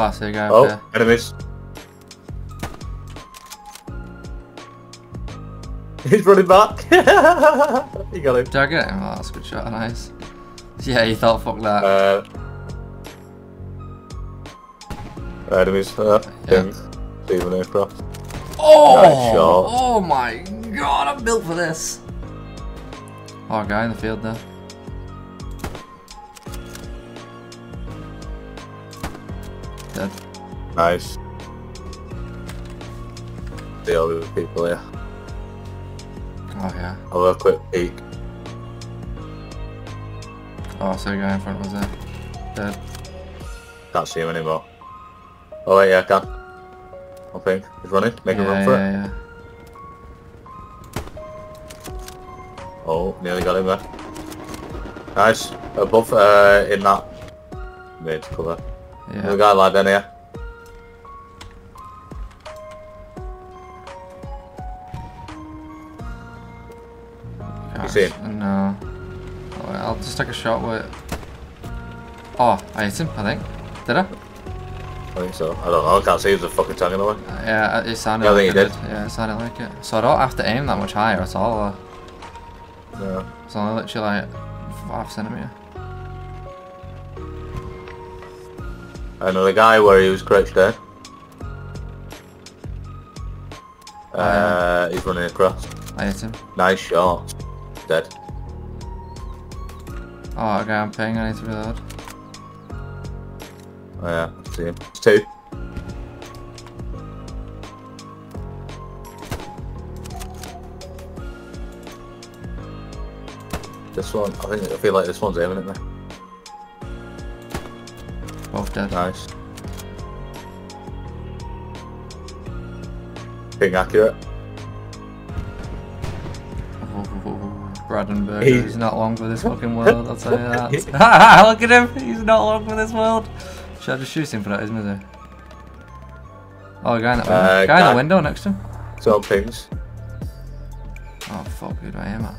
Oh, so you go up there. Enemies. He's running back. You got him. Did I get him? Oh, that's a good shot. Nice. Yeah, you thought, fuck that. Enemies. Yeah. Steven Aircraft. Oh! Nice shot. Oh my god, I'm built for this. Oh, guy in the field there. Dead. Nice. See all the people here. Oh yeah. I'll have a quick peek. Oh, so the guy in front was there. Dead. Can't see him anymore. Oh wait, yeah, I can. I think. He's running. Make him run for it. Yeah. Oh, nearly got him there. Nice. Above, in that mid cover. Yeah. There's a guy like in here. You see him? No. Oh, I'll just take a shot with it. Oh, I hit him, I think. Did I? I think so. I don't know, I can't see the fucking tag in the way. Yeah, it sounded like it did. Yeah, it sounded like it. So I don't have to aim that much higher at all though. No. It's only literally like 5 centimetres. Another guy where he was crouched there. He's running across. I hit him. Nice shot. Dead. Oh, okay, I'm paying. I need to reload. Oh yeah, I see him. It's 2. This one, I feel like this one's aiming at me. Both dead. Nice. Ping accurate. Bradenberger, he's not long for this fucking world, I'll tell you that. Look at him, he's not long for this world. Should I just shoot him for that, isn't he? Oh, the guy in that window. Guy in the window next to him. 12 pings. Oh fuck, who do I aim at?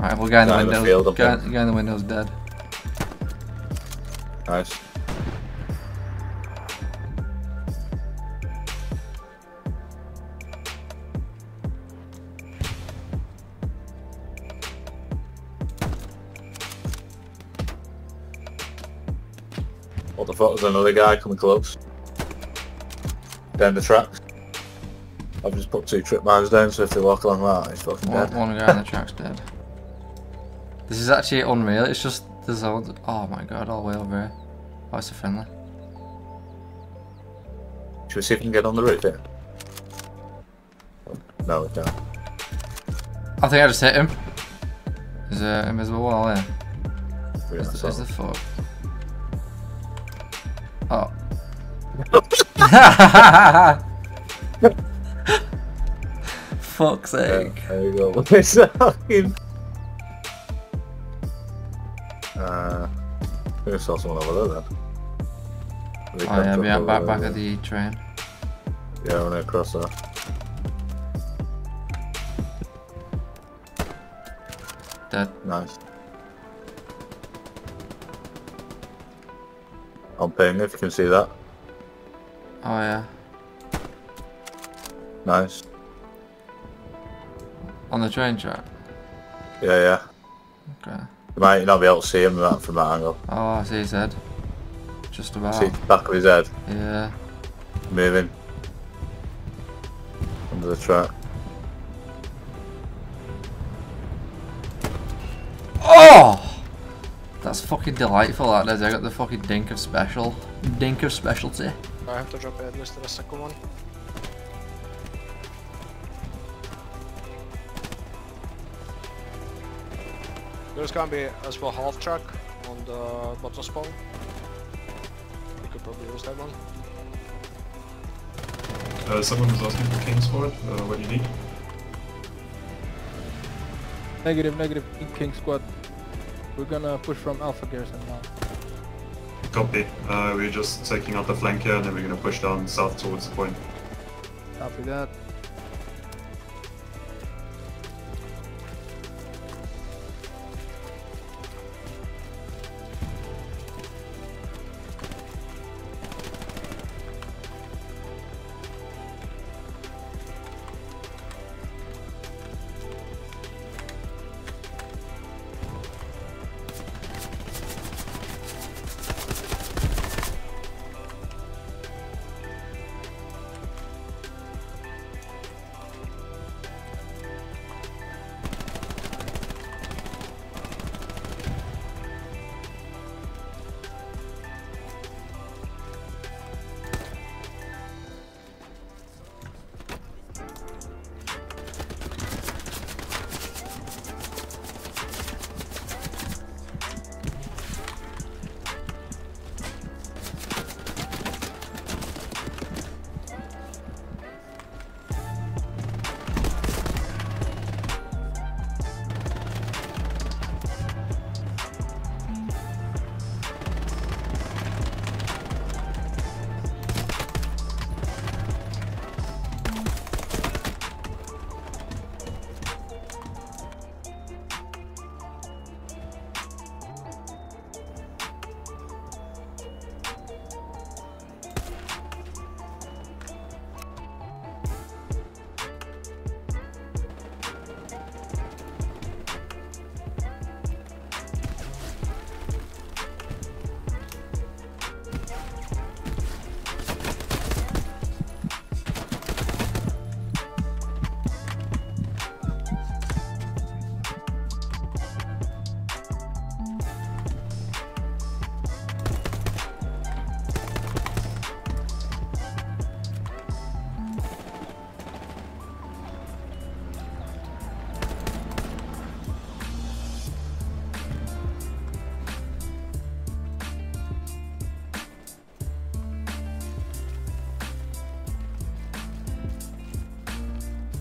Alright, well, guy in the window's dead. Nice. What the fuck, there's another guy coming close. Down the tracks. I've just put 2 trip mines down, so if they walk along that, he's fucking dead. One guy on the track's dead. This is actually unreal, it's just... There's all, oh my god, all the way over here. Oh, it's a friendly. Should we see if we can get on the roof here? No, we don't. I think I just hit him. There's an invisible wall here. Where's the fuck? Oh. Fuck's sake. Yeah, there we go. It's fucking... I think I saw someone over there then. They back at the train. Yeah, I'm gonna cross there. Dead. Nice. I'm pinging if you can see that. Oh yeah. Nice. On the train track? Yeah, yeah. Okay. You might not be able to see him from that angle. Oh, I see his head. Just about. See the back of his head? Yeah. Moving. Under the track. Oh! That's fucking delightful, that is. I got the fucking dink of special. Dink of specialty. I have to drop a list of the second one. There's gonna be as well half track on the bottom spawn. We could probably use that one. Someone was asking for King Squad. What do you need? Negative, King Squad. We're gonna push from Alpha Garrison now. Copy. We're just taking out the flank here and then we're gonna push down south towards the point. Copy that.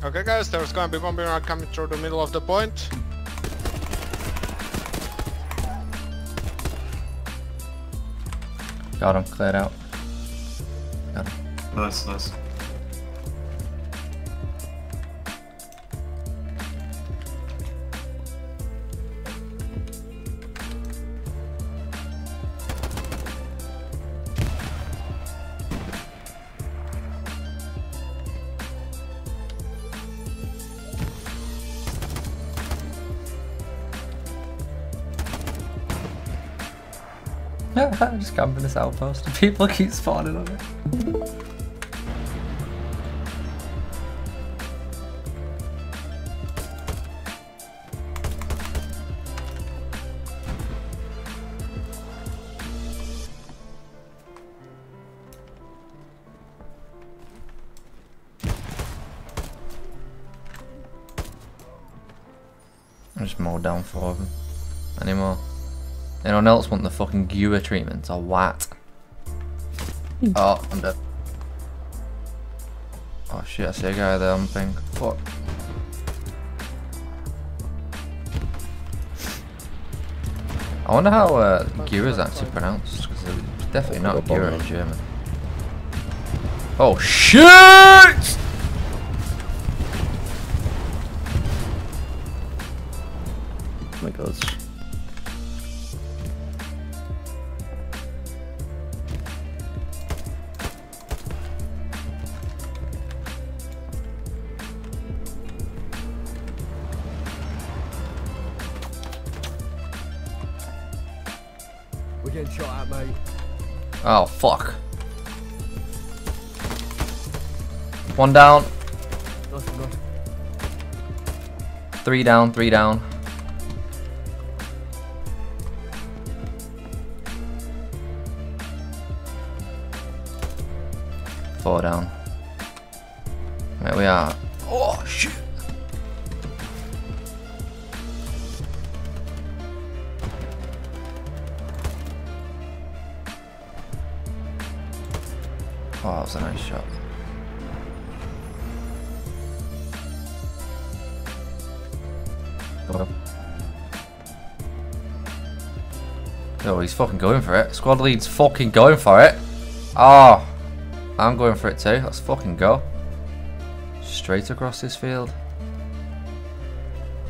Okay guys, there's gonna be one bomber coming through the middle of the point. Got him, cleared out. Got him. Nice, nice. I'm just camping this outpost and people keep spawning on it. I'm just mowed down four of them. Any more? Anyone else want the fucking Gura treatment or what? Oh, I'm dead. Oh shit, I see a guy there on the thing. Fuck. I wonder how Gura is actually pronounced, because it's definitely not Gura in German. Oh shit! Oh my god. Getting shot at, mate. Oh fuck. One down. Nothing, nothing. Three down, three down. Four down. There we are. Oh shit. Oh, that was a nice shot. Oh, he's fucking going for it. Squad lead's fucking going for it. Oh, I'm going for it too. Let's fucking go. Straight across this field.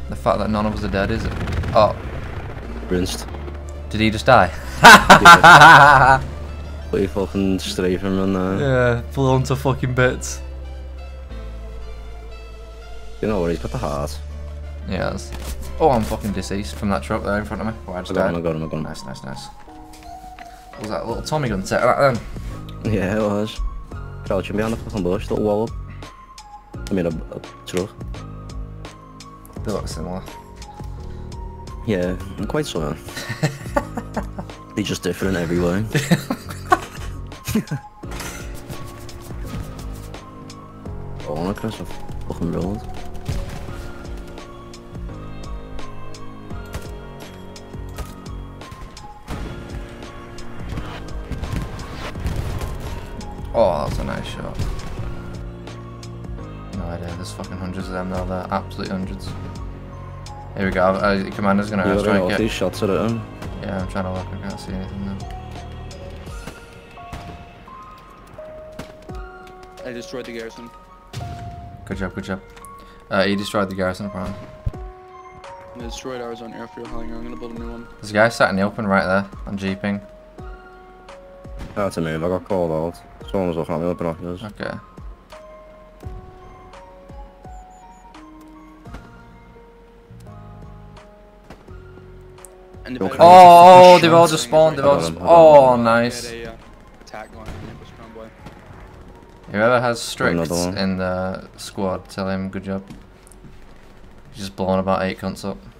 The fact that none of us are dead, is it? Oh. Rinsed. Did he just die? Yeah. You fucking strafe him on there. Yeah, blown to fucking bits. You know what, he's got the heart. Yeah. Oh, I'm fucking deceased from that truck there in front of me. Oh, I just died. I got him. Nice, nice, nice. What was that little Tommy gun set right then? Yeah, it was. Crouching behind the fucking bush, little wall up. I mean, a truck. They look similar. Yeah, I'm quite similar. They're just different every way. Oh, I'm across a fucking road. Oh, that's a nice shot. No idea, there's fucking hundreds of them though, they're absolutely hundreds. Here we go, the commander's gonna have to try and get... these shots at him. Yeah, I'm trying to look, I can't see anything now. I destroyed the garrison. Good job, good job. He destroyed the garrison, apparently. I destroyed ours on airfield hangar. I'm gonna build a new one. There's a guy sat in the open right there, on jeeping. That's a move, I got called out. Someone was looking at me with binoculars. Okay. And the oh, they've all just spawned, they've all just spawned. Oh, nice. Whoever has Strix in the squad, tell him good job. He's just blowing about 8 cunts up.